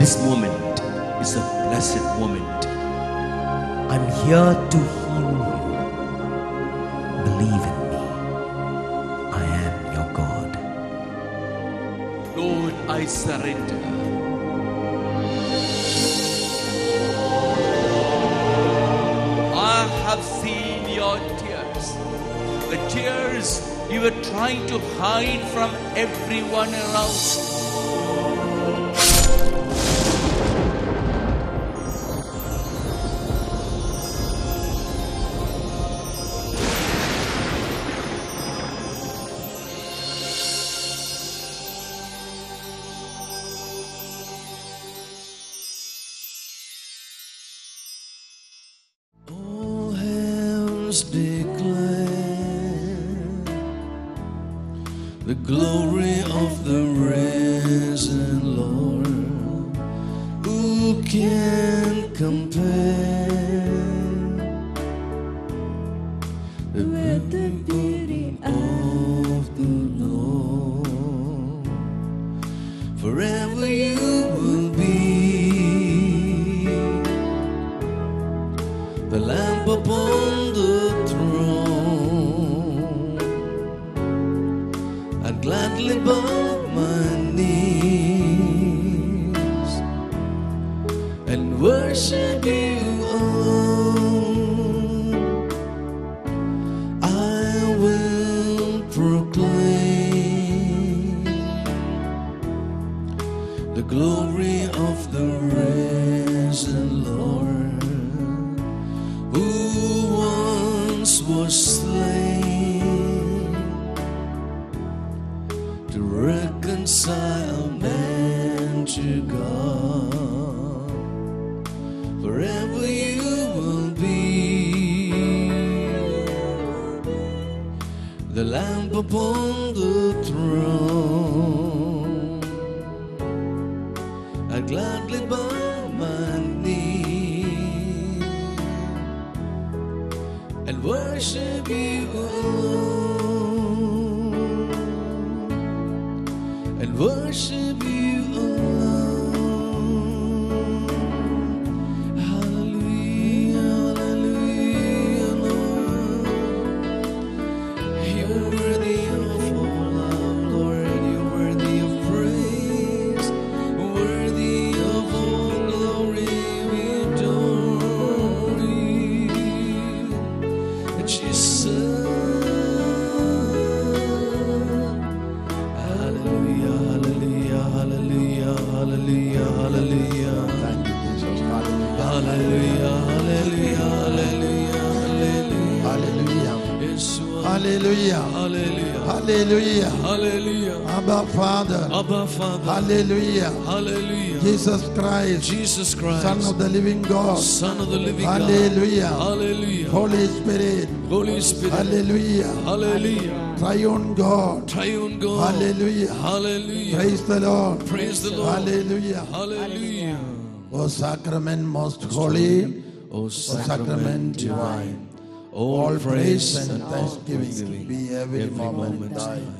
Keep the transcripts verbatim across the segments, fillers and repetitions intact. This moment is a blessed moment. I'm here to heal you. Believe in me. I am your God. Lord, I surrender. Have seen your tears, the tears you were trying to hide from everyone around. Declare the glory of the risen Lord, who can compare with the beauty of the Lord? Forever you will be the lamp upon gladly bow my knees and worship you all. I will proclaim the glory of the risen Lord, who once was slain to reconcile man to God. Forever you will be the lamp upon the throne. I gladly bow my knee and worship you alone. And worship you alone. Hallelujah, hallelujah, Lord. You're worthy of all love, Lord, and you're worthy of praise, worthy of all glory. We adore you, Jesus. Hallelujah, hallelujah. Thank you, Jesus. Hallelujah, hallelujah, hallelujah, hallelujah. Hallelujah, hallelujah, hallelujah, hallelujah. Abba Father, Abba Father. Hallelujah, hallelujah. Jesus Christ, Jesus Christ, Son of the Living God, Son of the Living God. Hallelujah, hallelujah. Holy Spirit, Holy Spirit. Hallelujah, hallelujah. Triune God, Triune God. Hallelujah, hallelujah. Praise the Lord, praise the Lord. Hallelujah, hallelujah. O sacrament most holy, O sacrament divine, all praise and thanksgiving be every moment thine.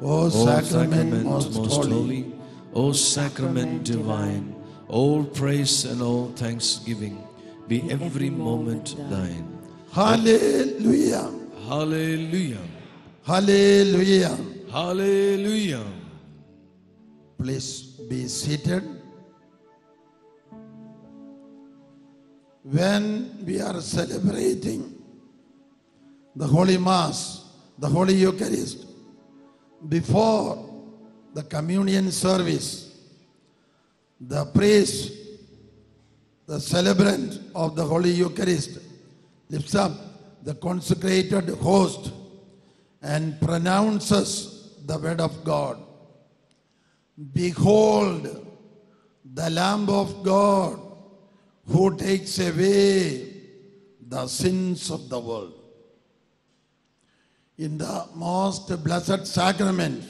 O sacrament most holy, O sacrament divine, all praise and all thanksgiving be every moment thine. Hallelujah, hallelujah. Hallelujah. Hallelujah. Please be seated. When we are celebrating the Holy Mass, the Holy Eucharist, before the communion service, the priest, the celebrant of the Holy Eucharist, lifts up the consecrated host and pronounces the word of God. Behold, the Lamb of God, who takes away the sins of the world. In the most blessed sacrament,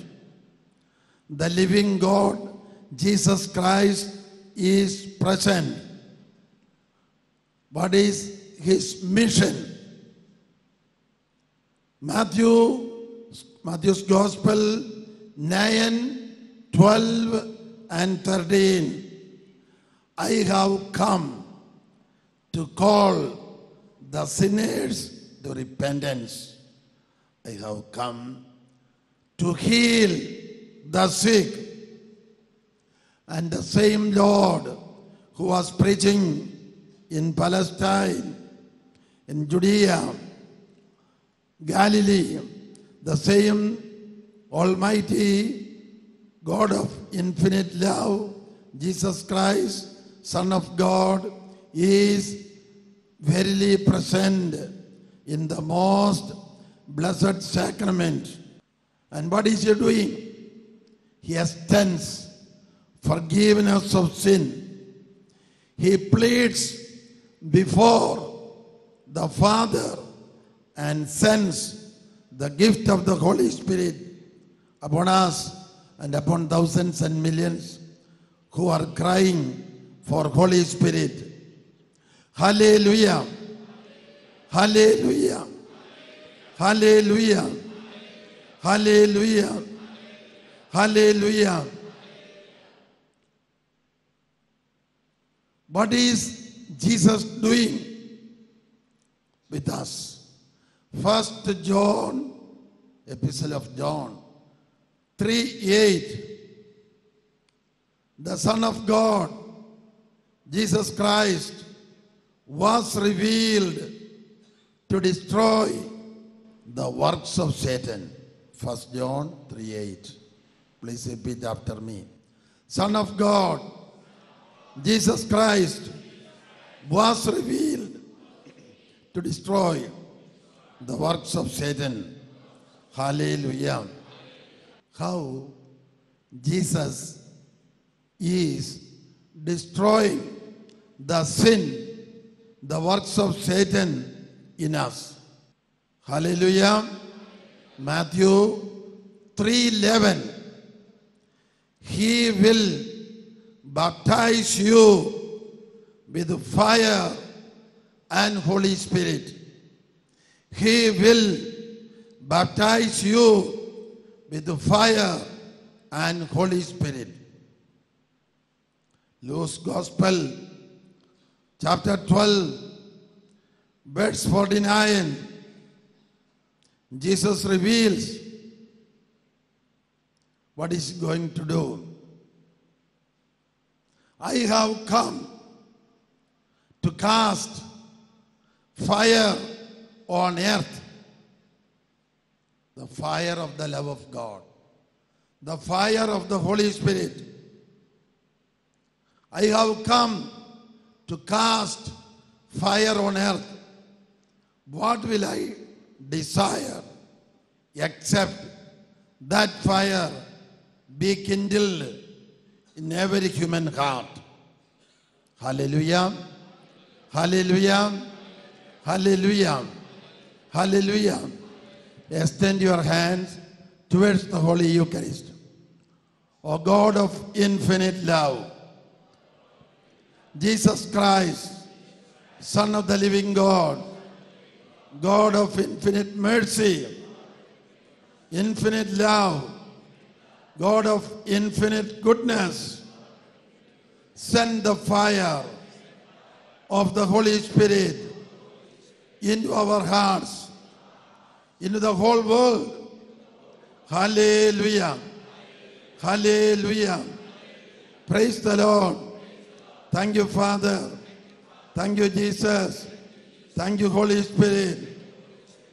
the living God, Jesus Christ, is present. What is his mission? Matthew, Matthew's Gospel nine, twelve and thirteen I have come to call the sinners to repentance. I have come to heal the sick. And the same Lord who was preaching in Palestine, in Judea, Galilee, the same Almighty God of infinite love, Jesus Christ, Son of God, is verily present in the most blessed sacrament. And what is he doing? He extends forgiveness of sin. He pleads before the Father and sends the gift of the Holy Spirit upon us and upon thousands and millions who are crying for Holy Spirit. Hallelujah! Hallelujah! Hallelujah! Hallelujah! Hallelujah! What is Jesus doing with us? First John, Epistle of John, three eight. The Son of God, Jesus Christ, was revealed to destroy the works of Satan. First John three eight. Please repeat after me. Son of God, Jesus Christ was revealed to destroy the works of Satan. Hallelujah. How Jesus is destroying the sin, the works of Satan in us. Hallelujah. Matthew three eleven. He will baptize you with fire and Holy Spirit. He will baptize you with fire and Holy Spirit. Luke's Gospel, chapter twelve, verse forty-nine, Jesus reveals what is going to do. I have come to cast fire on earth, the fire of the love of God, the fire of the Holy Spirit. I have come to cast fire on earth. What will I desire except that fire be kindled in every human heart? Hallelujah. Hallelujah. Hallelujah. Hallelujah. Extend your hands towards the Holy Eucharist. O God of infinite love, Jesus Christ, Son of the living God, God of infinite mercy, infinite love, God of infinite goodness, send the fire of the Holy Spirit into our hearts, into the whole world. Hallelujah. Hallelujah. Praise the Lord. Thank you, Father. Thank you, Jesus. Thank you, Holy Spirit.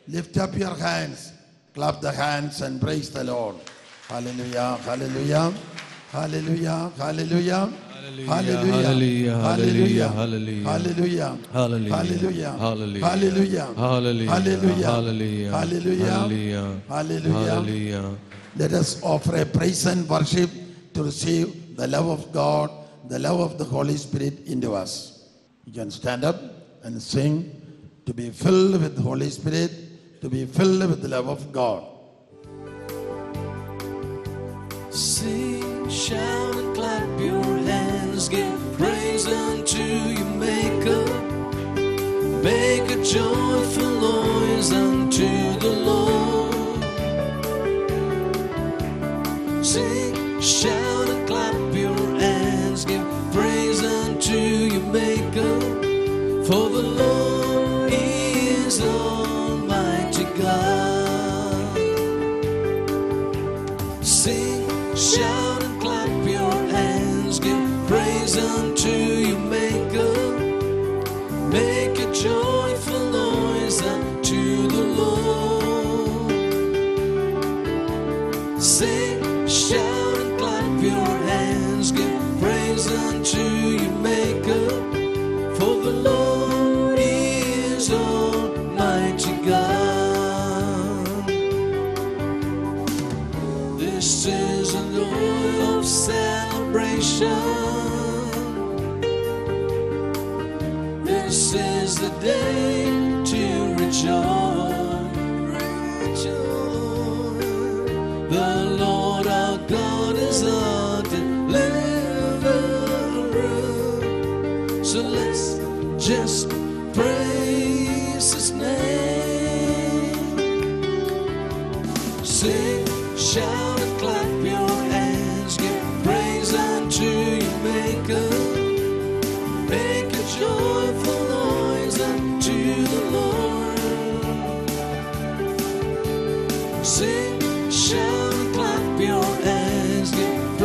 Lift up your hands, clap the hands, and praise the Lord. Hallelujah, hallelujah, hallelujah, hallelujah, hallelujah, hallelujah, hallelujah, hallelujah, hallelujah, hallelujah, hallelujah, hallelujah, hallelujah, hallelujah. Let us offer a praise and worship to receive the love of God, the love of the Holy Spirit into us. You can stand up and sing, to be filled with the Holy Spirit, to be filled with the love of God. Sing, shout, and clap your hands. Give praise unto your Maker. Make a joyful noise unto the Lord. Sing, shout, and clap your hands. Give praise unto Sing, shout and clap your hands, give praise unto your Maker. Make a joyful noise unto the Lord. Sing, shout and clap your hands, give praise unto your Maker. For the Lord is Almighty God. This is an oil of celebration. This is the day to rejoice. The Lord our God is our deliverer. So let's just praise His name. Sing, shout, joyful noise unto the Lord. Sing, shout,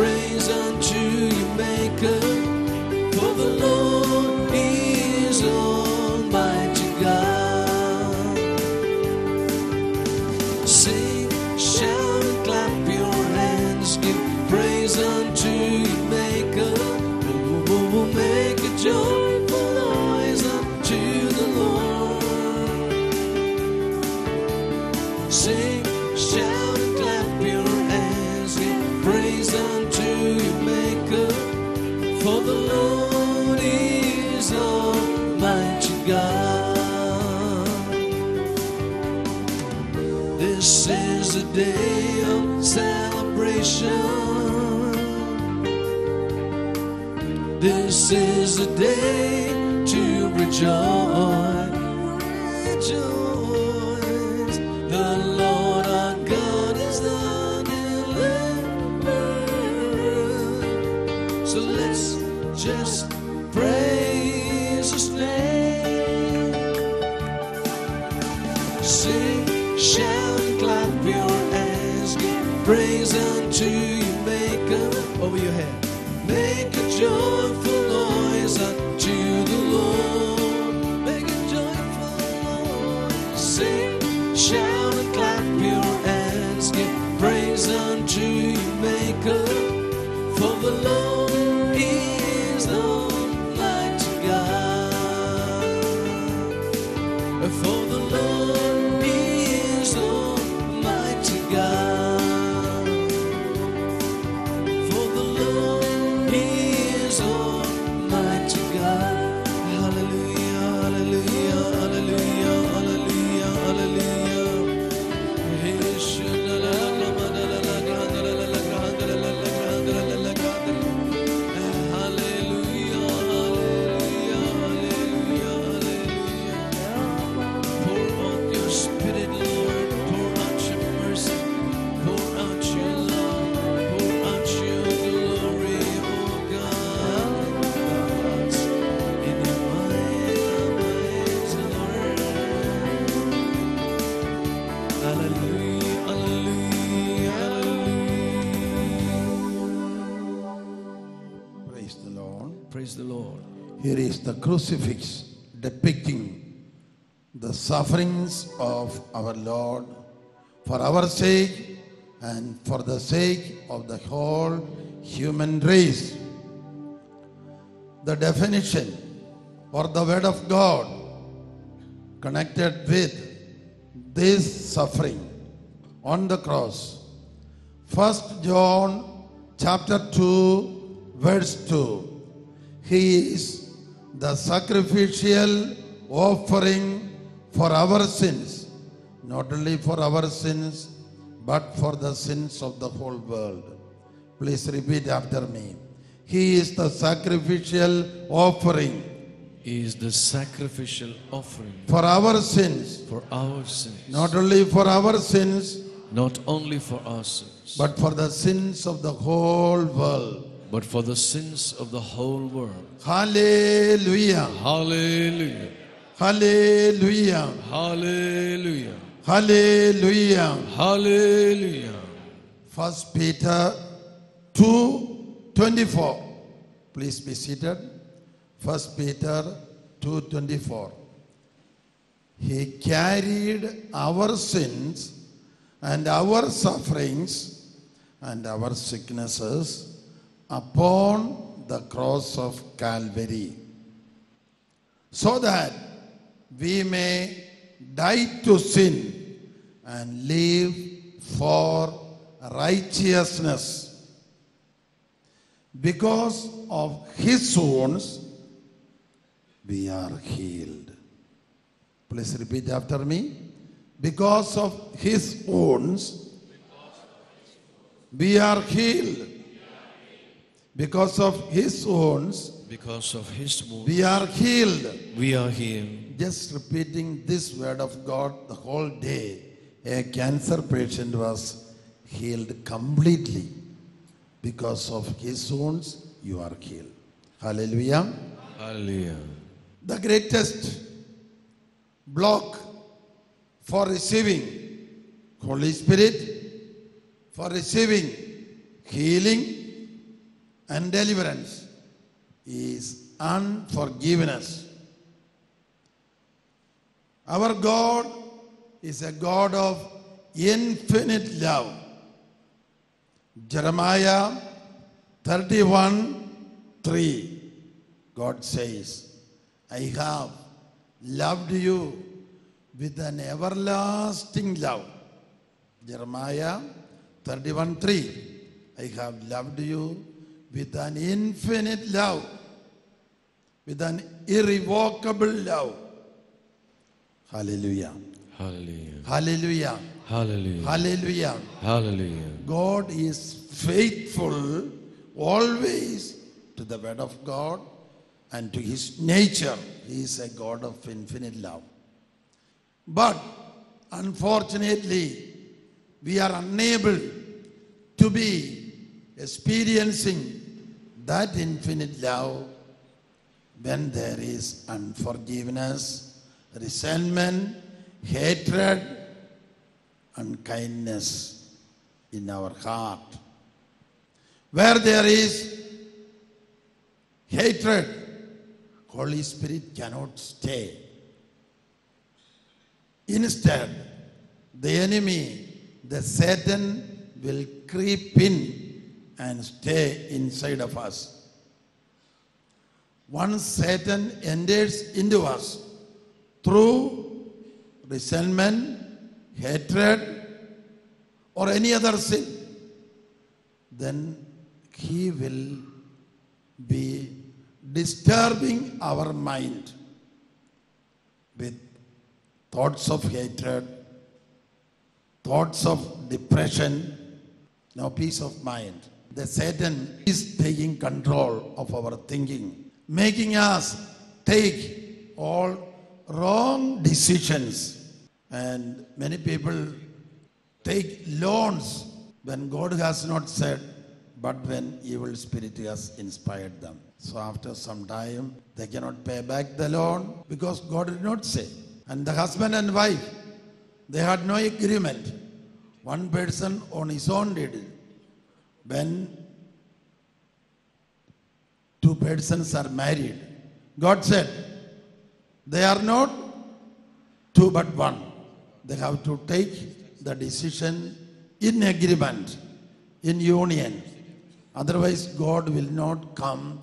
and clap your hands, give praise unto your Maker. For the Lord is Almighty God. Sing, shout, and clap your hands, give praise unto your Maker. Oh, oh, oh, make a joy. Sing, shout, and clap your hands, give praise unto your Maker, for the Lord is Almighty God. This is a day of celebration. This is a day to rejoice. Rejoice. So let's just praise His name. Sing, shout, and clap your hands, give praise unto your Maker. Over your head. Make a joyful noise unto the Lord. Make a joyful noise. Sing, shout, and clap your hands, give praise unto your Maker. For the Lord the Lord. Here is the crucifix depicting the sufferings of our Lord for our sake and for the sake of the whole human race. The definition for the Word of God connected with this suffering on the cross. First John chapter two verse two. He is the sacrificial offering for our sins, not only for our sins, but for the sins of the whole world. Please repeat after me. He is the sacrificial offering. He is the sacrificial offering for our sins. For our sins. Not only for our sins. Not only for our sins. But for the sins of the whole world. But for the sins of the whole world. Hallelujah. Hallelujah. Hallelujah. Hallelujah. Hallelujah. Hallelujah. First Peter two twenty-four. Please be seated. First Peter two twenty-four. He carried our sins and our sufferings and our sicknesses upon the cross of Calvary, so that we may die to sin and live for righteousness. Because of his wounds we are healed. Please repeat after me. Because of his wounds we are healed. Because of his wounds because of his wounds we are healed. We are healed. Just repeating this word of God the whole day, a cancer patient was healed completely. Because of his wounds you are healed. Hallelujah. Hallelujah. The greatest block for receiving Holy Spirit, for receiving healing and deliverance, is unforgiveness. Our God is a God of infinite love. Jeremiah thirty-one three, God says, I have loved you with an everlasting love. Jeremiah thirty-one three, I have loved you with an infinite love, with an irrevocable love. Hallelujah. Hallelujah. Hallelujah. Hallelujah. Hallelujah. Hallelujah. God is faithful always to the word of God and to his nature. He is a God of infinite love. But unfortunately, we are unable to be experiencing that infinite love when there is unforgiveness, resentment, hatred, unkindness in our heart. Where there is hatred, Holy Spirit cannot stay. Instead, the enemy, the Satan, will creep in and stay inside of us. Once Satan enters into us through resentment, hatred, or any other sin, then he will be disturbing our mind with thoughts of hatred, thoughts of depression, no peace of mind. The Satan is taking control of our thinking, making us take all wrong decisions. And many people take loans when God has not said, but when evil spirit has inspired them. So after some time, they cannot pay back the loan because God did not say. And the husband and wife, they had no agreement. One person on his own did it. When two persons are married, God said, they are not two but one. They have to take the decision in agreement, in union. Otherwise, God will not come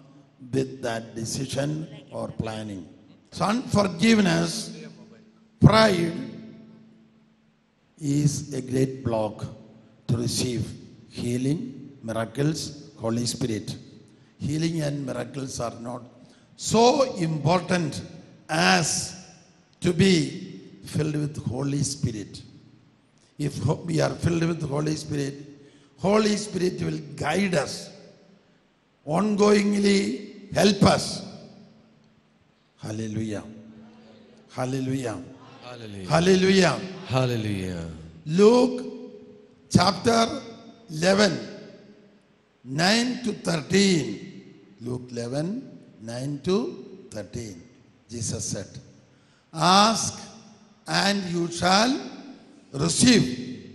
with that decision or planning. So unforgiveness, pride is a great block to receive healing, miracles, Holy Spirit. Healing and miracles are not so important as to be filled with Holy Spirit. If we are filled with Holy Spirit, Holy Spirit will guide us, ongoingly help us. Hallelujah. Hallelujah. Hallelujah. Hallelujah. Hallelujah. Luke chapter eleven, nine to thirteen. Luke eleven, nine to thirteen. Jesus said, ask and you shall receive,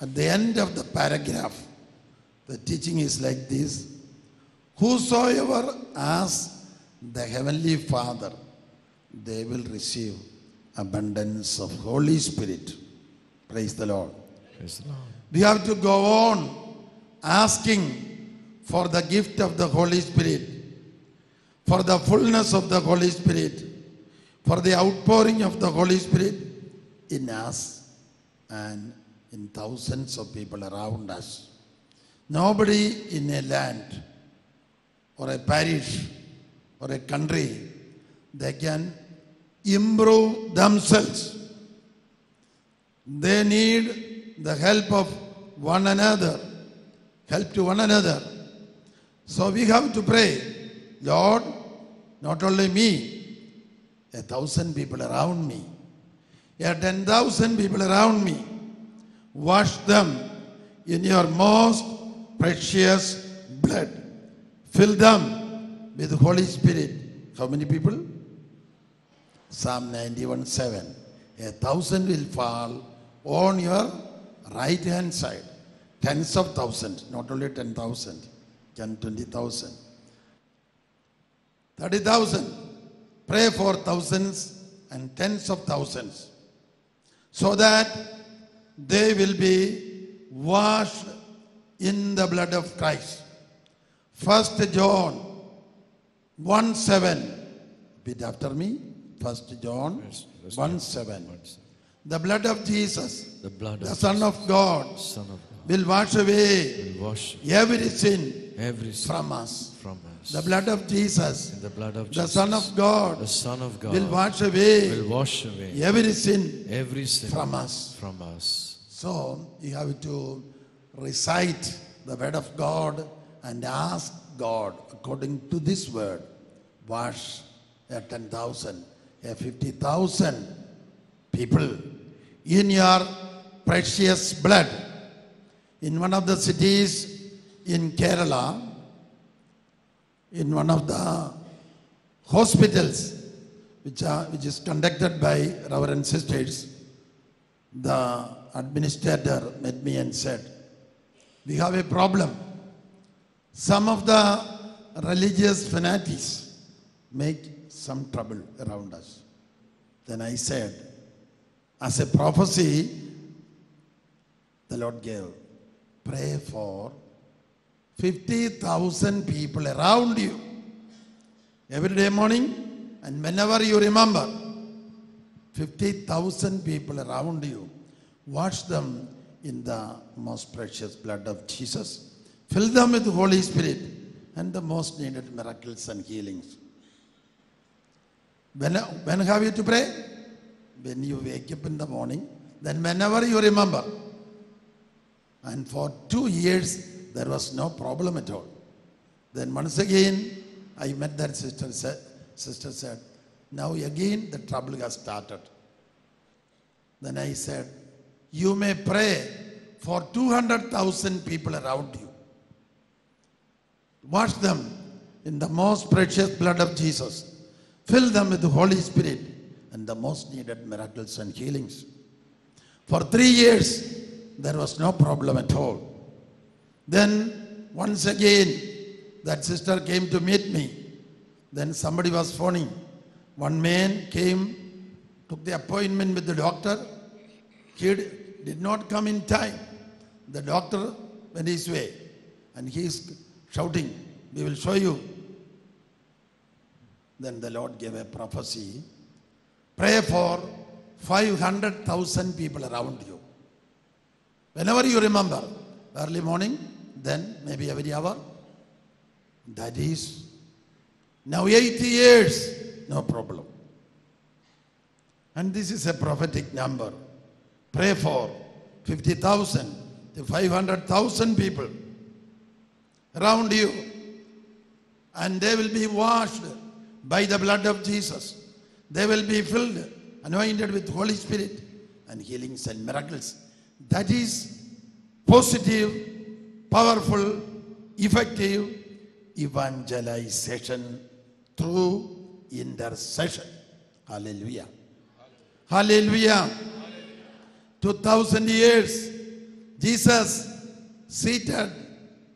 At the end of the paragraph, the teaching is like this: whosoever asks the Heavenly Father, they will receive abundance of Holy Spirit. Praise the Lord. Praise the Lord. We have to go on asking for the gift of the Holy Spirit, for the fullness of the Holy Spirit, for the outpouring of the Holy Spirit in us and in thousands of people around us. Nobody in a land or a parish or a country, they can improve themselves. They need the help of one another, help to one another. So we have to pray, Lord, not only me, a thousand people around me, a ten thousand people around me, wash them in your most precious blood. Fill them with the Holy Spirit. How many people? Psalm ninety-one, seven. A thousand will fall on your right hand side. Tens of thousands, not only ten thousand, ten, twenty thousand, thirty thousand. Pray for thousands and tens of thousands, so that they will be washed in the blood of Christ. First John one, seven. Repeat after me. First John one, seven. The blood of Jesus, the, blood the of Son, Jesus. Of God, Son of God, will wash away, will wash away every, sin every sin from us. From us. The blood of Jesus, the, blood of Jesus. The, Son of God, the Son of God, will wash away, will wash away every, sin every sin from us. From us. So you have to recite the word of God and ask God according to this word. Wash a ten thousand, a fifty thousand people in your precious blood. In one of the cities in Kerala, in one of the hospitals which, are, which is conducted by Reverend Sisters, the administrator met me and said, we have a problem. Some of the religious fanatics make some trouble around us. Then I said, as a prophecy, the Lord gave, pray for fifty thousand people around you every day morning, and whenever you remember, fifty thousand people around you, wash them in the most precious blood of Jesus. Fill them with the Holy Spirit and the most needed miracles and healings. When, when have you to pray? When you wake up in the morning, then whenever you remember. And for two years, there was no problem at all. Then once again, I met that sister, said, sister said, now again the trouble has started. Then I said, you may pray for two hundred thousand people around you. Wash them in the most precious blood of Jesus. Fill them with the Holy Spirit and the most needed miracles and healings. For three years, there was no problem at all. Then, once again, that sister came to meet me. Then somebody was phoning. One man came, took the appointment with the doctor. He did not come in time. The doctor went his way, and he's shouting, we will show you. Then the Lord gave a prophecy. Pray for five hundred thousand people around you. Whenever you remember, early morning, then maybe every hour. That is, now eighty years, no problem. And this is a prophetic number. Pray for fifty thousand to five hundred thousand people around you, and they will be washed by the blood of Jesus. They will be filled, anointed with Holy Spirit and healings and miracles. That is positive, powerful, effective evangelization through intercession. Hallelujah. Hallelujah. Hallelujah. Two thousand years Jesus seated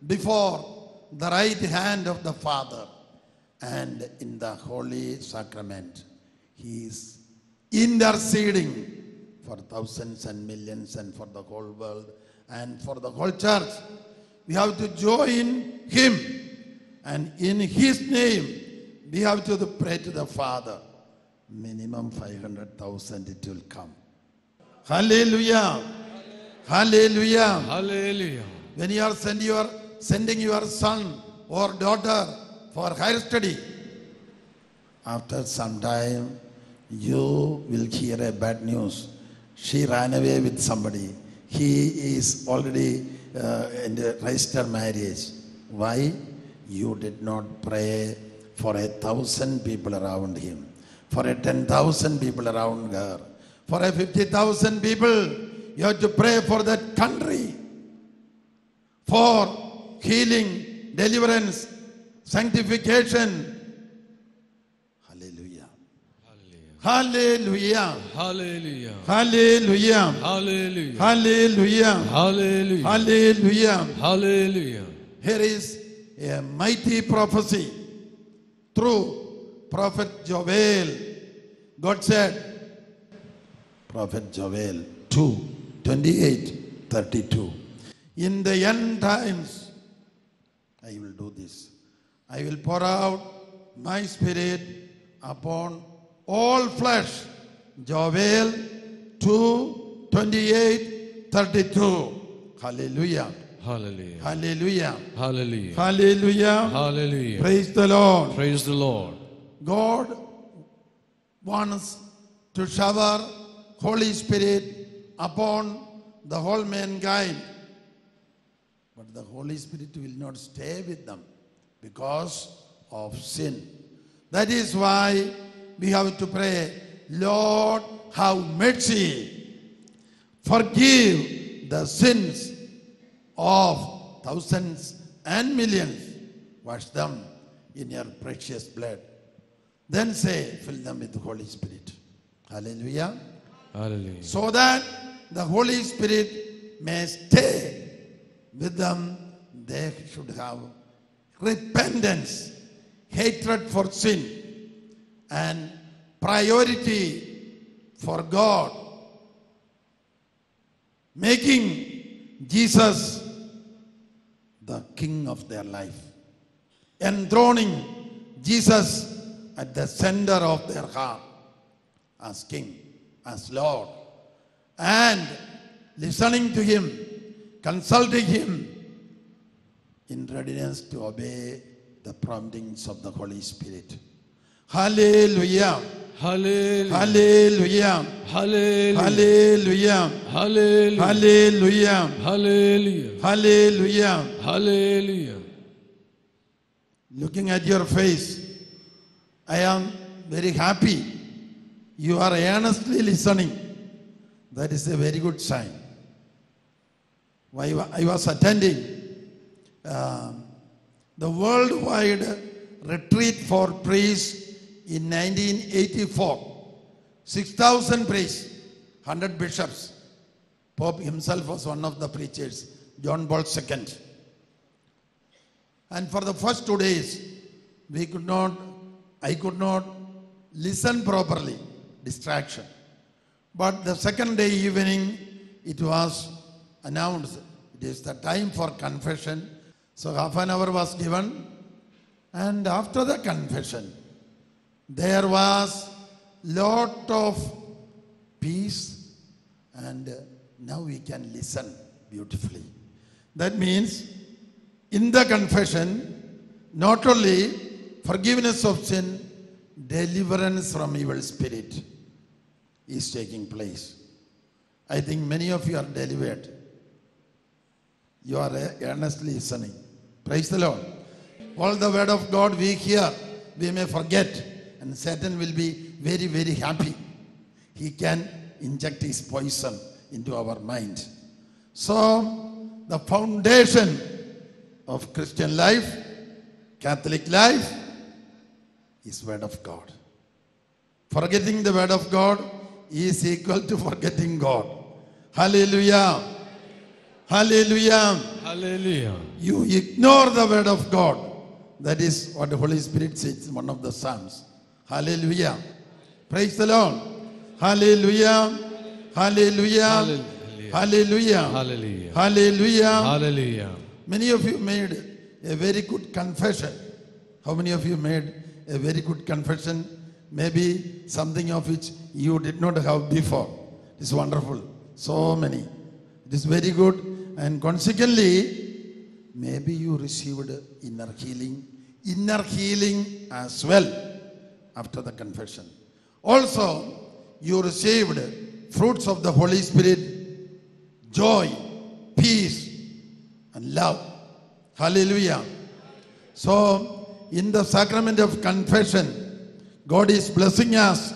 before the right hand of the Father, and in the Holy Sacrament, He is interceding for thousands and millions and for the whole world and for the whole church. We have to join Him, and in His name, we have to pray to the Father. Minimum five hundred thousand it will come. Hallelujah. Hallelujah. Hallelujah. When you are send your, sending your son or daughter for higher study, after some time, you will hear a bad news. She ran away with somebody. He is already uh, in the registered marriage. Why? You did not pray for a thousand people around him, for a ten thousand people around her, for a fifty thousand people. You have to pray for that country, for healing, deliverance, sanctification. Hallelujah. Hallelujah. Hallelujah. Hallelujah. Hallelujah. Hallelujah. Hallelujah. Hallelujah. Hallelujah. Here is a mighty prophecy through Prophet Joel. God said, Prophet Joel two, twenty-eight, thirty-two. In the end times, I will do this. I will pour out my spirit upon all flesh. Joel two, twenty-eight, thirty-two. Hallelujah. Hallelujah. Hallelujah. Hallelujah. Hallelujah. Hallelujah. Praise the Lord. Praise the Lord. God wants to shower Holy Spirit upon the whole mankind. But the Holy Spirit will not stay with them because of sin. That is why we have to pray, Lord, have mercy. Forgive the sins of thousands and millions. Wash them in your precious blood. Then say, fill them with the Holy Spirit. Hallelujah. Hallelujah. So that the Holy Spirit may stay with them. They should have repentance, hatred for sin, and priority for God, making Jesus the King of their life, enthroning Jesus at the center of their heart as King, as Lord, and listening to Him, consulting Him in readiness to obey the promptings of the Holy Spirit. Hallelujah. Hallelujah. Hallelujah. Hallelujah. Hallelujah. Hallelujah. Hallelujah. Hallelujah. Hallelujah. Looking at your face, I am very happy. You are earnestly listening. That is a very good sign. I was attending uh, the worldwide retreat for priests in nineteen eighty-four. six thousand priests, one hundred bishops. Pope himself was one of the preachers, John Paul the Second. And for the first two days, we could not, I could not listen properly, distraction. But the second day evening, it was announced, it is the time for confession. So half an hour was given, and after the confession, there was lot of peace, and now we can listen beautifully. That means in the confession, not only forgiveness of sin, deliverance from evil spirit is taking place. I think many of you are delivered. You are earnestly listening. Praise the Lord. All the word of God we hear, we may forget, and Satan will be very, very happy. He can inject his poison into our mind. So, the foundation of Christian life, Catholic life, is word of God. Forgetting the word of God is equal to forgetting God. Hallelujah. Hallelujah. Hallelujah. You ignore the word of God. That is what the Holy Spirit says in one of the Psalms. Hallelujah. Praise the Lord. Hallelujah. Hallelujah. Hallelujah. Hallelujah. Hallelujah. Hallelujah. Hallelujah. Many of you made a very good confession. How many of you made a very good confession? Maybe something of which you did not have before. It's wonderful. So many. It is very good. And consequently, maybe you received inner healing, inner healing as well after the confession. Also, you received fruits of the Holy Spirit, joy, peace, and love. Hallelujah. So, in the sacrament of confession, God is blessing us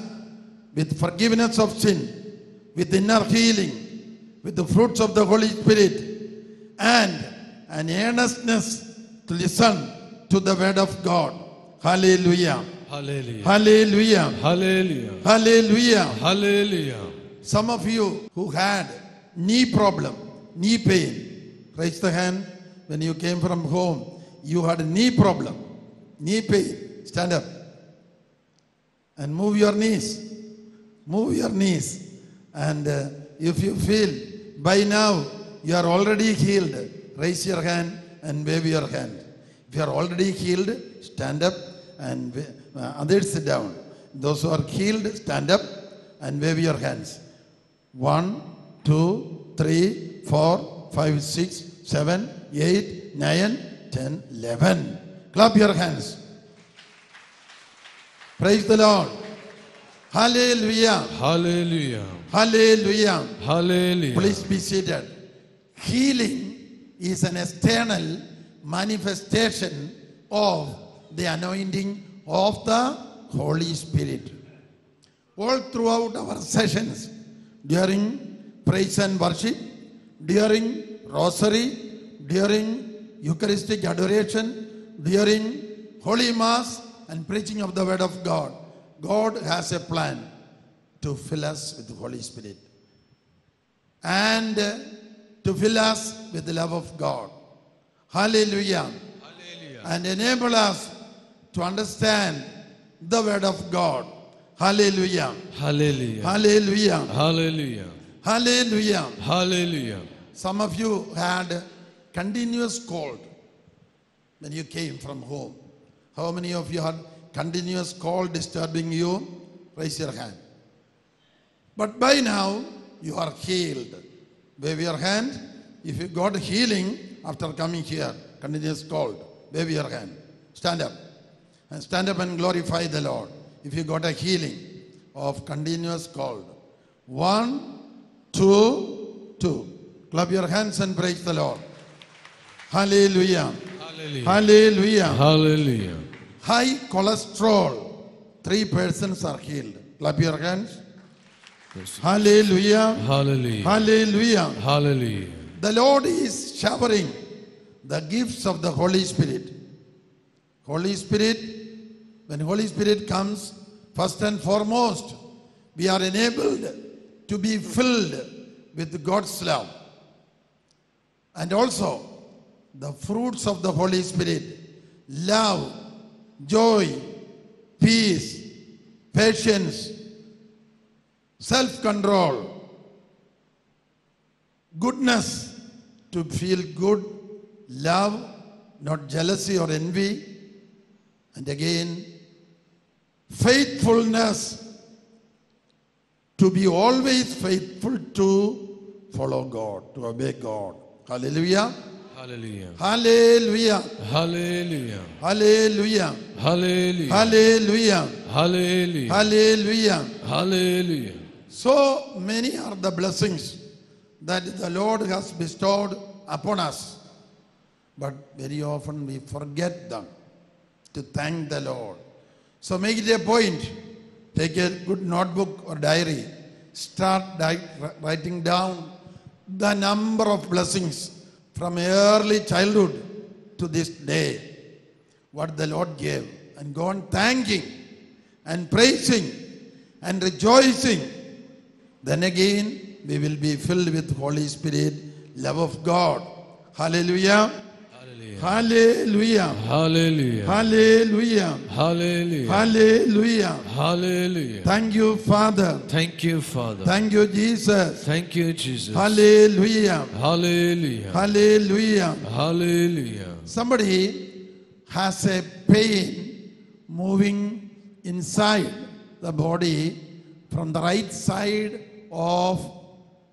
with forgiveness of sin, with inner healing, with the fruits of the Holy Spirit, and an earnestness to listen to the word of God. Hallelujah. Hallelujah. Hallelujah. Hallelujah. Hallelujah. Hallelujah. Some of you who had knee problem, knee pain, raise the hand. When you came from home, you had a knee problem, knee pain. Stand up and move your knees. Move your knees. And uh, if you feel by now you are already healed, raise your hand and wave your hand. If you are already healed, stand up and wave, uh, others sit down. Those who are healed, stand up and wave your hands. One, two, three, four, five, six, seven, eight, nine, ten, eleven. Clap your hands. Praise the Lord. Hallelujah. Hallelujah. Hallelujah. Hallelujah. Please be seated. Healing is an external manifestation of the anointing of the Holy Spirit. All throughout our sessions, during praise and worship, during rosary, during Eucharistic adoration, during Holy Mass and preaching of the Word of God, God has a plan to fill us with the Holy Spirit and to fill us with the love of God. Hallelujah. Hallelujah. And enable us to understand the word of God. Hallelujah. Hallelujah. Hallelujah. Hallelujah. Hallelujah. Hallelujah. Some of you had continuous cold when you came from home. How many of you had continuous cold disturbing you? Raise your hand. But by now, you are healed. Wave your hand. If you got healing after coming here, continuous cold, wave your hand. Stand up. And stand up and glorify the Lord. If you got a healing of continuous cold. One, two, two. Clap your hands and praise the Lord. Hallelujah. Hallelujah. Hallelujah. Hallelujah. High cholesterol, three persons are healed. Clap your hands. Yes. Hallelujah. Hallelujah. Hallelujah. Hallelujah. The Lord is showering the gifts of the Holy Spirit. Holy Spirit, when Holy Spirit comes, first and foremost, we are enabled to be filled with God's love. And also, the fruits of the Holy Spirit, love, joy, peace, patience, self-control, goodness, to feel good, love, not jealousy or envy, and again, faithfulness, to be always faithful to follow God, to obey God. Hallelujah. Hallelujah. Hallelujah. Hallelujah. Hallelujah. Hallelujah. Hallelujah. Hallelujah. Hallelujah. Hallelujah. So many are the blessings that the Lord has bestowed upon us. But very often we forget them to thank the Lord. So make it a point. Take a good notebook or diary. Start writing down the number of blessings from early childhood to this day, what the Lord gave, and go on thanking and praising and rejoicing. Then again, we will be filled with Holy Spirit, love of God. Hallelujah. Hallelujah. Hallelujah. Hallelujah. Hallelujah. Hallelujah. Hallelujah. Thank you, Father. Thank you, Father. Thank you, Jesus. Thank you, Jesus. Hallelujah. Hallelujah. Hallelujah. Hallelujah. Somebody has a pain moving inside the body from the right side of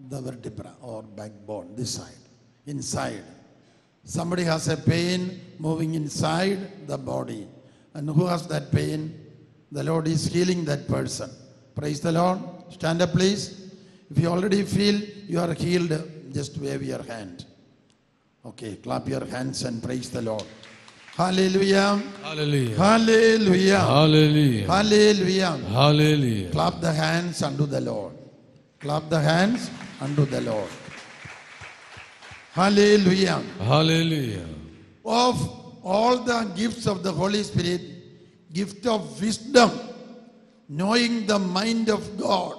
the vertebra or backbone, this side, inside. Somebody has a pain moving inside the body. And who has that pain? The Lord is healing that person. Praise the Lord. Stand up, please. If you already feel you are healed, just wave your hand. Okay, clap your hands and praise the Lord. Hallelujah. Hallelujah. Hallelujah. Hallelujah. Hallelujah. Hallelujah. Clap the hands unto the Lord. Clap the hands unto the Lord. Hallelujah. Hallelujah. Of all the gifts of the Holy Spirit, gift of wisdom, knowing the mind of God.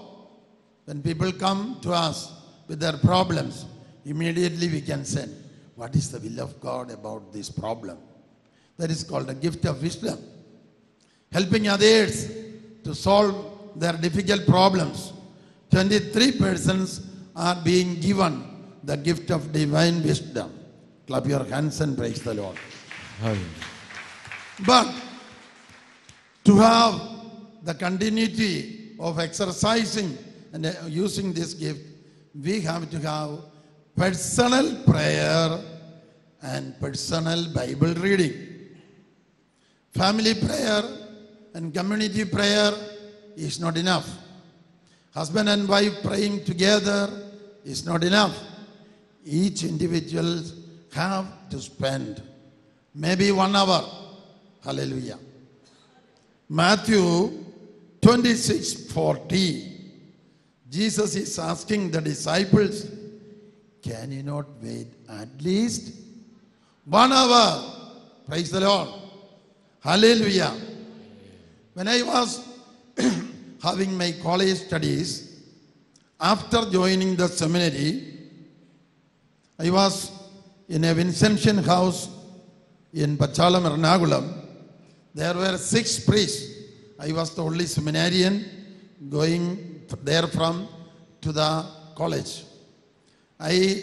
When people come to us with their problems, immediately we can send, what is the will of God about this problem? That is called a gift of wisdom. Helping others to solve their difficult problems. twenty-three persons are being given the gift of divine wisdom. Clap your hands and praise the Lord. Amen. But to have the continuity of exercising and using this gift, we have to have personal prayer and personal Bible reading. Family prayer and community prayer is not enough. Husband and wife praying together is not enough. Each individual have to spend maybe one hour. Hallelujah. Matthew twenty-six forty. Jesus is asking the disciples, can you not wait at least one hour? Praise the Lord. Hallelujah. When I was having my college studies, after joining the seminary, I was in a Vincentian house in Pachalam, Ernakulam. There were six priests. I was the only seminarian going there from to the college. I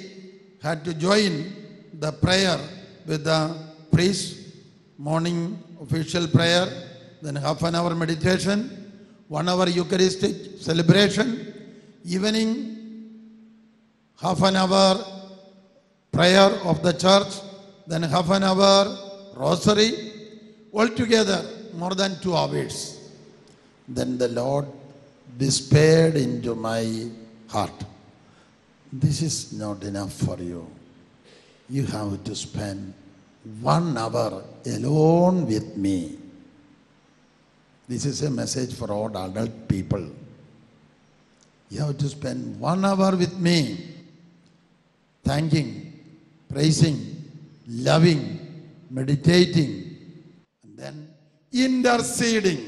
had to join the prayer with the priest, morning official prayer, then half an hour meditation, one hour Eucharistic celebration, evening, half an hour prayer of the church, then half an hour rosary, altogether more than two hours. Then the Lord whispered into my heart, this is not enough for you. You have to spend one hour alone with me. This is a message for all adult people. You have to spend one hour with me, thanking, praising, loving, meditating, and then interceding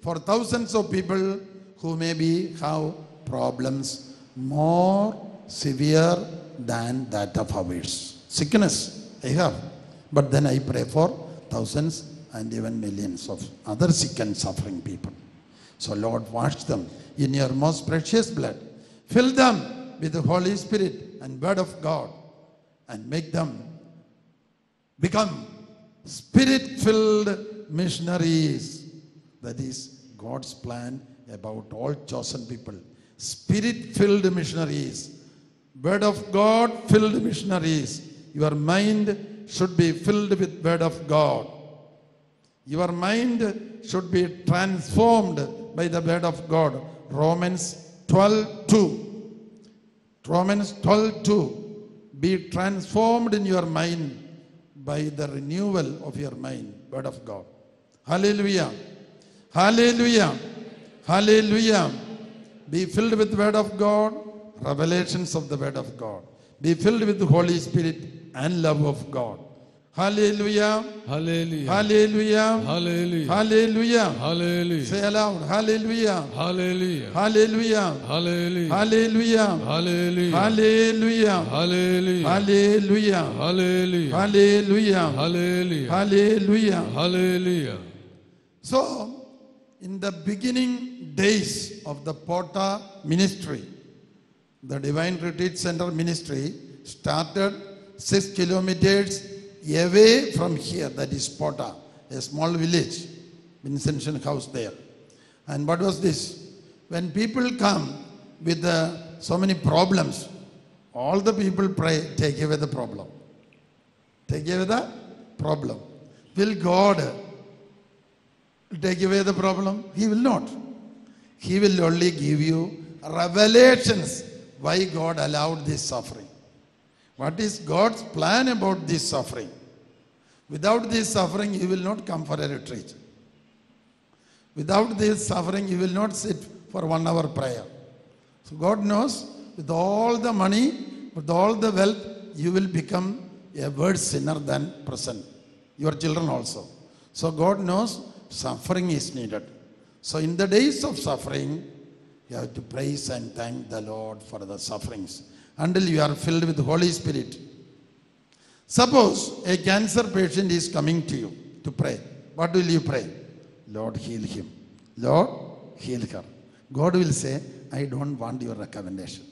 for thousands of people who maybe have problems more severe than that of ours. Sickness I have, but then I pray for thousands and even millions of other sick and suffering people. So Lord, wash them in your most precious blood. Fill them with the Holy Spirit and Word of God, and make them become spirit-filled missionaries. That is God's plan about all chosen people. Spirit-filled missionaries. Word of God-filled missionaries. Your mind should be filled with Word of God. Your mind should be transformed by the Word of God. Romans twelve two. Romans twelve two. Be transformed in your mind by the renewal of your mind, Word of God. Hallelujah. Hallelujah. Hallelujah. Be filled with the Word of God, revelations of the Word of God. Be filled with the Holy Spirit and love of God. Hallelujah. Hallelujah. Hallelujah. Hallelujah. Hallelujah. Hallelujah. Say aloud. Hallelujah. Hallelujah. Hallelujah. Hallelujah. Hallelujah. Hallelujah. Hallelujah. Hallelujah. Hallelujah. Hallelujah. Hallelujah. Hallelujah. Hallelujah. Hallelujah. So, in the beginning days of the Potter ministry, the Divine Retreat Centre ministry started six kilometers away from here, that is Potter, a small village, Vincentian house there. And what was this? When people come with uh, so many problems, all the people pray, take away the problem. Take away the problem. Will God take away the problem? He will not. He will only give you revelations why God allowed this suffering. What is God's plan about this suffering? Without this suffering, you will not come for a retreat. Without this suffering, you will not sit for one hour prayer. So God knows, with all the money, with all the wealth, you will become a worse sinner than present. Your children also. So God knows suffering is needed. So in the days of suffering, you have to praise and thank the Lord for the sufferings, until you are filled with the Holy Spirit. Suppose a cancer patient is coming to you to pray. What will you pray? Lord, heal him. Lord, heal her. God will say, I don't want your recommendation.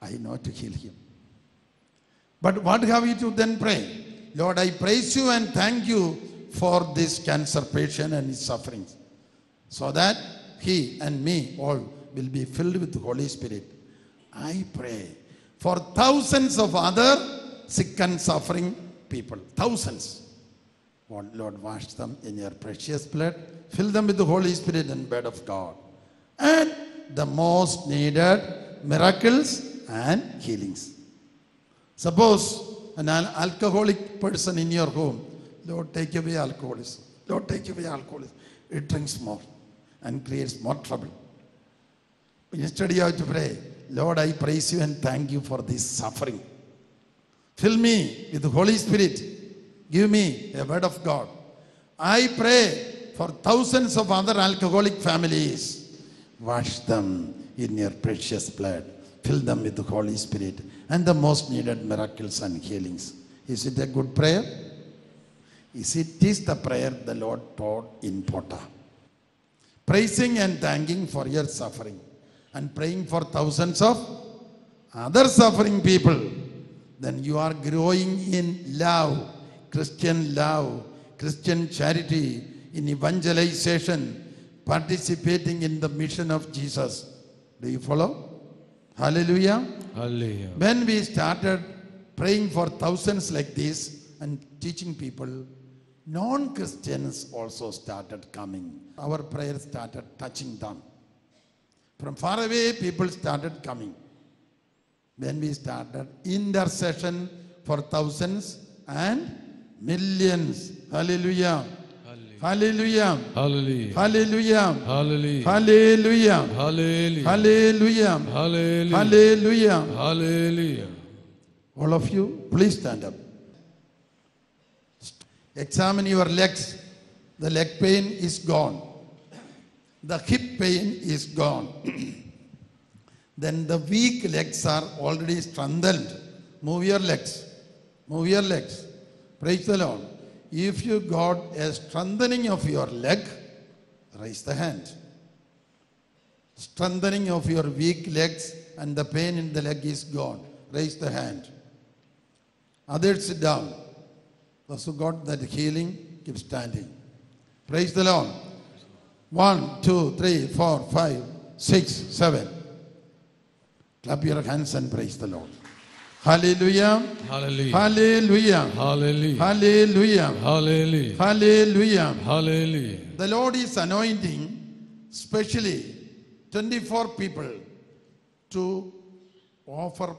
I know to heal him. But what have you to then pray? Lord, I praise you and thank you for this cancer patient and his sufferings, so that he and me all will be filled with the Holy Spirit. I pray for thousands of other sick and suffering people. Thousands. Lord, wash them in your precious blood. Fill them with the Holy Spirit and bed of God. And the most needed miracles and healings. Suppose an alcoholic person in your home. Lord, take away alcoholism. Lord, take away alcoholism. It drinks more and creates more trouble. Instead, you have to pray. Lord, I praise you and thank you for this suffering. Fill me with the Holy Spirit. Give me a word of God. I pray for thousands of other alcoholic families. Wash them in your precious blood. Fill them with the Holy Spirit and the most needed miracles and healings. Is it a good prayer? Is it is the prayer the Lord taught in Potter. Praising and thanking for your suffering, and praying for thousands of other suffering people, then you are growing in love, Christian love, Christian charity, in evangelization, participating in the mission of Jesus. Do you follow? Hallelujah. Hallelujah. When we started praying for thousands like this and teaching people, non-Christians also started coming. Our prayers started touching them. From far away, people started coming. Then we started intercession for thousands and millions. Hallelujah. Hallelujah. Hallelujah. Hallelujah. Hallelujah. Hallelujah. Hallelujah. Hallelujah. Hallelujah. Hallelujah. All of you, please stand up. Examine your legs. The leg pain is gone. The hip pain is gone. Then the weak legs are already strengthened. Move your legs. Move your legs. Praise the Lord. If you got a strengthening of your leg, raise the hand. Strengthening of your weak legs and the pain in the leg is gone. Raise the hand. Others sit down. Those who got that healing, keep standing. Praise the Lord. One, two, three, four, five, six, seven. Clap your hands and praise the Lord. Hallelujah. Hallelujah. Hallelujah. Hallelujah. Hallelujah. Hallelujah. Hallelujah. Hallelujah. The Lord is anointing specially twenty-four people to offer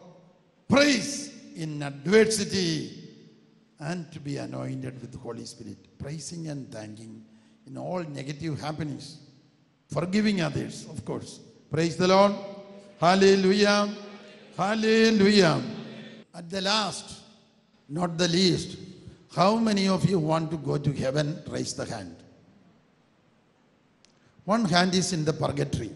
praise in adversity and to be anointed with the Holy Spirit. Praising and thanking in all negative happenings, forgiving others, of course. Praise the Lord. Hallelujah. Hallelujah. At the last, not the least, How many of you want to go to heaven? Raise the hand. One hand is in the purgatory.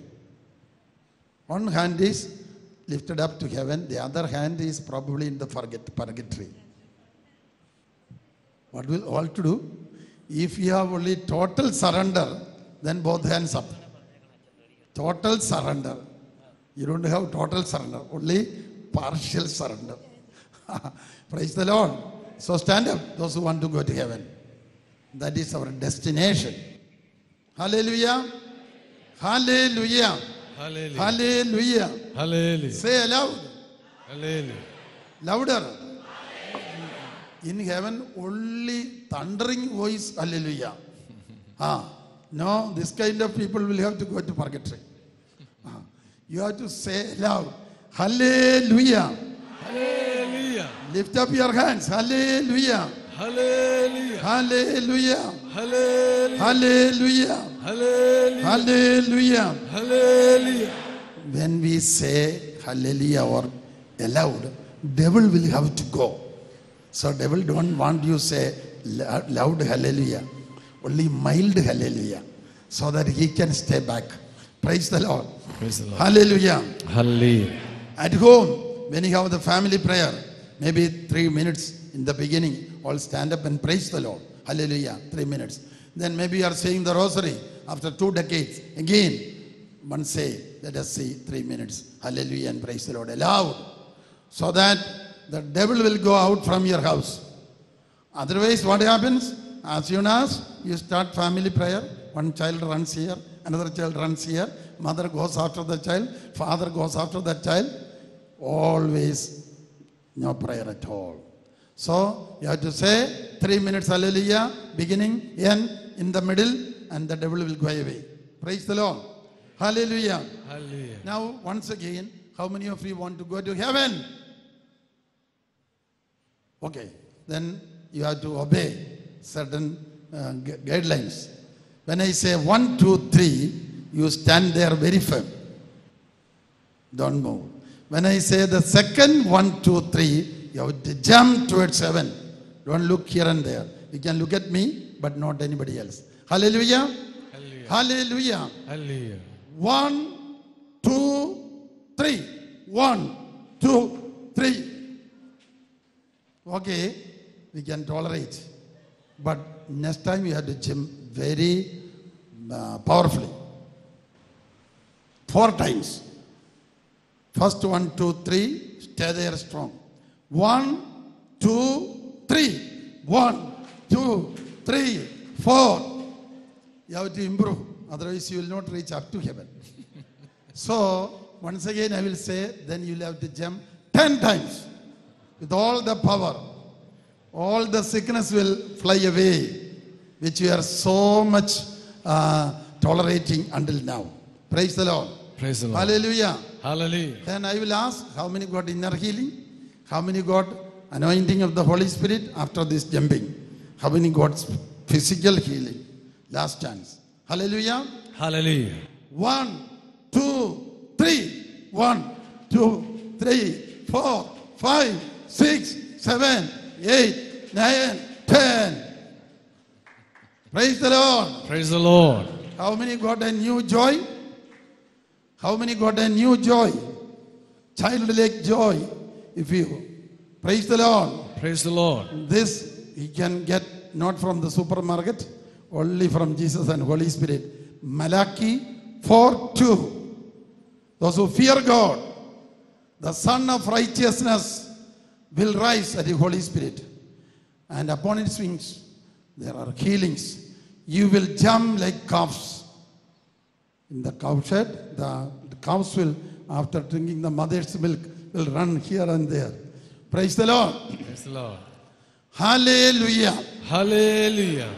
One hand is lifted up to heaven. The other hand is probably in the purgatory. What will all to do? If you have only total surrender, then both hands up. Total surrender. You don't have total surrender, only partial surrender. Praise the Lord. So stand up, those who want to go to heaven. That is our destination. Hallelujah. Hallelujah. Hallelujah. Hallelujah. Hallelujah. Say aloud. Hallelujah. Louder. In heaven, only thundering voice, hallelujah. Ah, no, this kind of people will have to go to purgatory. Ah, you have to say loud, hallelujah. Hallelujah. Lift up your hands, hallelujah. Hallelujah. Hallelujah. Hallelujah. Hallelujah. Hallelujah. Hallelujah. Hallelujah. When we say hallelujah or aloud, devil will have to go. So devil don't want you say loud hallelujah, only mild hallelujah, so that he can stay back. Praise the Lord. Praise the Lord. Hallelujah. Hallelujah. At home, when you have the family prayer, maybe three minutes in the beginning, all stand up and praise the Lord. Hallelujah. Three minutes. Then maybe you are saying the rosary after two decades. Again, one say, let us say three minutes. Hallelujah and praise the Lord aloud. So that the devil will go out from your house. Otherwise, what happens? As soon as you start family prayer, one child runs here, another child runs here, mother goes after the child, father goes after that child. Always no prayer at all. So you have to say three minutes hallelujah, beginning, end, in the middle, and the devil will go away. Praise the Lord. Hallelujah. Hallelujah. Now, once again, how many of you want to go to heaven? Okay, then you have to obey certain uh, gu guidelines. When I say one, two, three, you stand there very firm. Don't move. When I say the second one, two, three, you have to jump towards heaven. Don't look here and there. You can look at me, but not anybody else. Hallelujah. Hallelujah. Hallelujah. Hallelujah. One, two, three. One, two, three. Okay, we can tolerate, but next time you have to jump very uh, powerfully. Four times. First one, two, three, stay there strong. One, two, three. One, two, three, four. You have to improve, otherwise you will not reach up to heaven. So, once again I will say, then you will have to jump ten times. With all the power, all the sickness will fly away, which you are so much uh, tolerating until now. Praise the Lord. Praise the Lord. Hallelujah. Hallelujah. Then I will ask, how many got inner healing? How many got anointing of the Holy Spirit after this jumping? How many got physical healing? Last chance. Hallelujah. Hallelujah. One, two, three. One, two, three, four, five. six, seven, eight, nine, ten. Praise the Lord. Praise the Lord. How many got a new joy? How many got a new joy? Childlike joy. If you praise the Lord. Praise the Lord. This you can get not from the supermarket, only from Jesus and Holy Spirit. Malachi four two. Those who fear God, the Son of Righteousness will rise at the Holy Spirit, and upon its wings there are healings. You will jump like calves in the cow shed. The, the cows will, after drinking the mother's milk, will run here and there. Praise the Lord. Praise the Lord. Hallelujah. Hallelujah.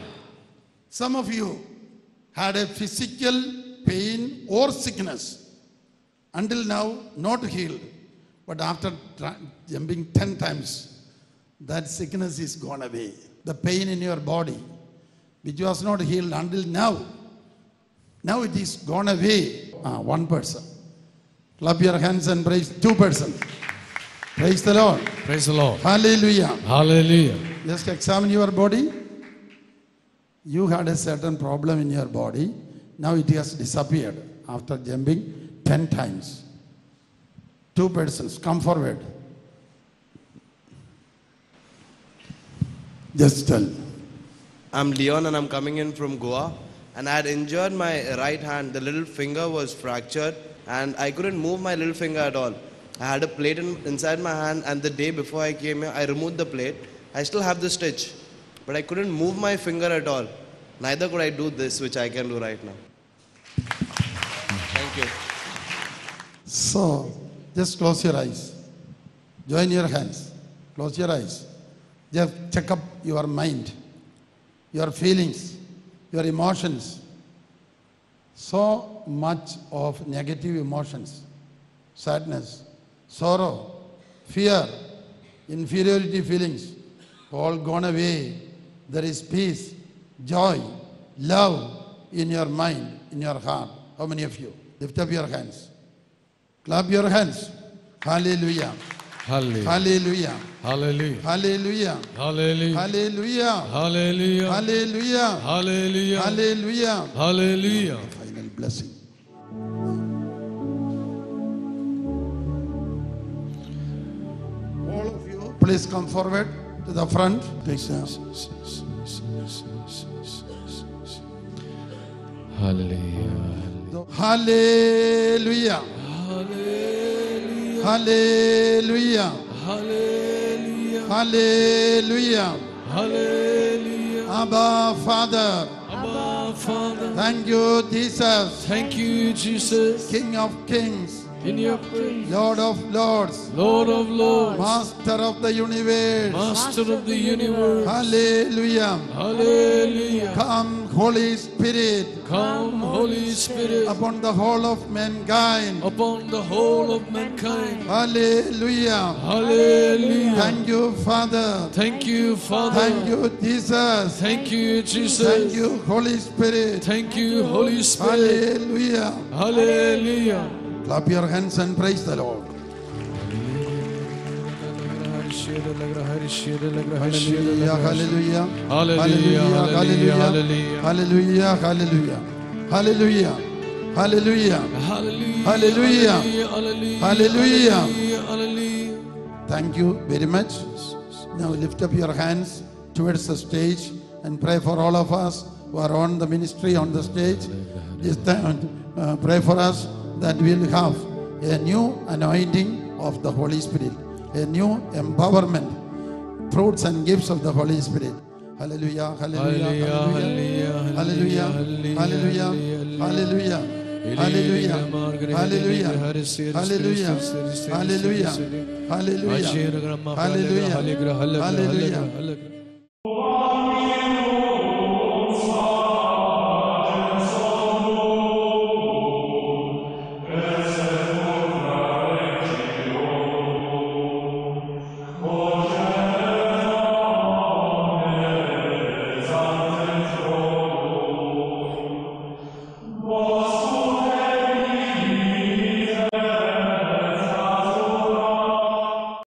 Some of you had a physical pain or sickness until now not healed. But after jumping ten times, that sickness is gone away. The pain in your body, which was not healed until now, now it is gone away. Ah, one person. Clap your hands and praise. Two persons. Praise the Lord. Praise the Lord. Hallelujah. Hallelujah. Just examine your body. You had a certain problem in your body. Now it has disappeared after jumping ten times. Two persons, come forward. Just tell. I'm Leon and I'm coming in from Goa. And I had injured my right hand. The little finger was fractured and I couldn't move my little finger at all. I had a plate in, inside my hand, and the day before I came here, I removed the plate. I still have the stitch, but I couldn't move my finger at all. Neither could I do this, which I can do right now. Thank you. So, just close your eyes. Join your hands. Close your eyes. Just check up your mind, your feelings, your emotions. So much of negative emotions, sadness, sorrow, fear, inferiority feelings, all gone away. There is peace, joy, love in your mind, in your heart. How many of you? Lift up your hands. Clap your hands. Hallelujah. Hallelujah. Hallelujah. Hallelujah. Hallelujah. Hallelujah. Hallelujah. Hallelujah. Hallelujah. Hallelujah. Hallelujah. Hallelujah. Final blessing. All of you, please come forward to the front. Hallelujah. Hallelujah. Hallelujah. Hallelujah. Hallelujah. Hallelujah. Hallelujah. Abba Father. Abba Father. Thank you, Jesus. Thank you, Jesus. King of Kings. In your praise. Lord of Lords. Lord of Lords. Master of the universe. Master of the universe. Hallelujah. Hallelujah. Come, Holy Spirit. Come, Holy Spirit. Upon the whole of mankind. Upon the whole of mankind. Hallelujah. Hallelujah. Thank you, Father. Thank you, Father. Thank you, Jesus. Thank you, Jesus. Thank you, Holy Spirit. Thank you, Holy Spirit. Hallelujah. Hallelujah. Clap your hands and praise the Lord. Hallelujah, hallelujah. Hallelujah, hallelujah. Hallelujah, hallelujah. Hallelujah, hallelujah. Hallelujah, hallelujah. Thank you very much. Now lift up your hands towards the stage and pray for all of us who are on the ministry, on the stage. This time, uh, pray for us, that we will have a new anointing of the Holy Spirit, a new empowerment, fruits and gifts of the Holy Spirit. Hallelujah, hallelujah, hallelujah, hallelujah, hallelujah, hallelujah. Hallelujah, hallelujah, hallelujah, hallelujah, hallelujah, hallelujah, hallelujah, hallelujah.